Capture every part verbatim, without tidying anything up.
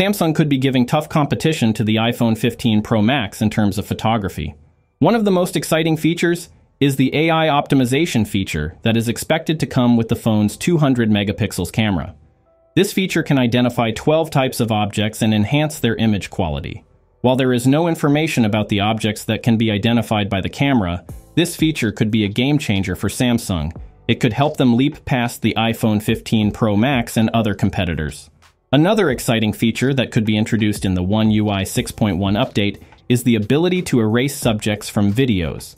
Samsung could be giving tough competition to the iPhone fifteen Pro Max in terms of photography. One of the most exciting features is the A I optimization feature that is expected to come with the phone's two hundred megapixels camera. This feature can identify twelve types of objects and enhance their image quality. While there is no information about the objects that can be identified by the camera, this feature could be a game changer for Samsung. It could help them leap past the iPhone fifteen Pro Max and other competitors. Another exciting feature that could be introduced in the One U I six point one update is the ability to erase subjects from videos.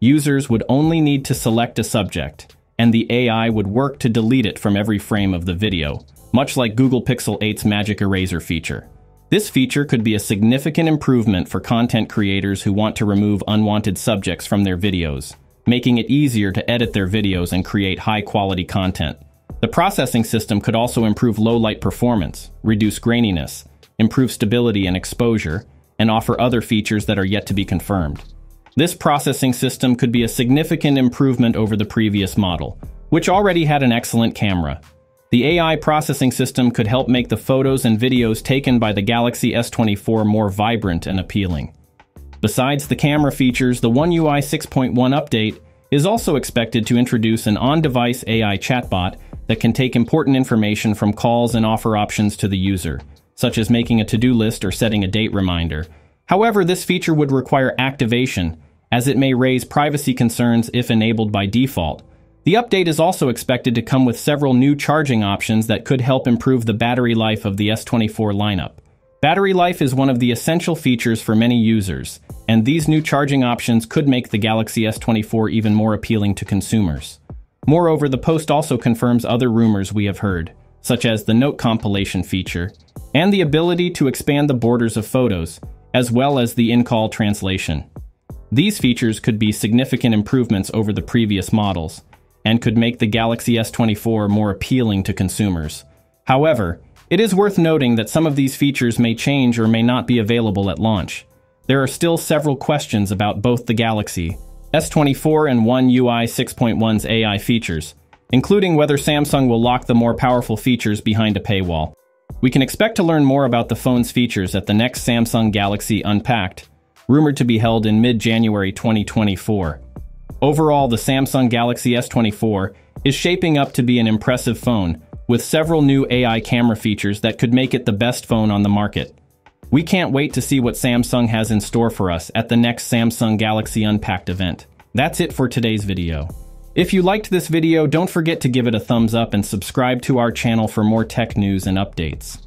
Users would only need to select a subject, and the A I would work to delete it from every frame of the video, much like Google Pixel eight's Magic Eraser feature. This feature could be a significant improvement for content creators who want to remove unwanted subjects from their videos, making it easier to edit their videos and create high-quality content. The processing system could also improve low-light performance, reduce graininess, improve stability and exposure, and offer other features that are yet to be confirmed. This processing system could be a significant improvement over the previous model, which already had an excellent camera. The A I processing system could help make the photos and videos taken by the Galaxy S twenty-four more vibrant and appealing. Besides the camera features, the One U I six point one update is also expected to introduce an on-device A I chatbot that can take important information from calls and offer options to the user, such as making a to-do list or setting a date reminder. However, this feature would require activation, as it may raise privacy concerns if enabled by default. The update is also expected to come with several new charging options that could help improve the battery life of the S twenty-four lineup. Battery life is one of the essential features for many users, and these new charging options could make the Galaxy S twenty-four even more appealing to consumers. Moreover, the post also confirms other rumors we have heard, such as the note compilation feature, and the ability to expand the borders of photos, as well as the in-call translation. These features could be significant improvements over the previous models, and could make the Galaxy S twenty-four more appealing to consumers. However, it is worth noting that some of these features may change or may not be available at launch. There are still several questions about both the Galaxy S twenty-four and One U I six point one's A I features, including whether Samsung will lock the more powerful features behind a paywall. We can expect to learn more about the phone's features at the next Samsung Galaxy Unpacked, rumored to be held in mid-January twenty twenty-four. Overall, the Samsung Galaxy S twenty-four is shaping up to be an impressive phone, with several new A I camera features that could make it the best phone on the market. We can't wait to see what Samsung has in store for us at the next Samsung Galaxy Unpacked event. That's it for today's video. If you liked this video, don't forget to give it a thumbs up and subscribe to our channel for more tech news and updates.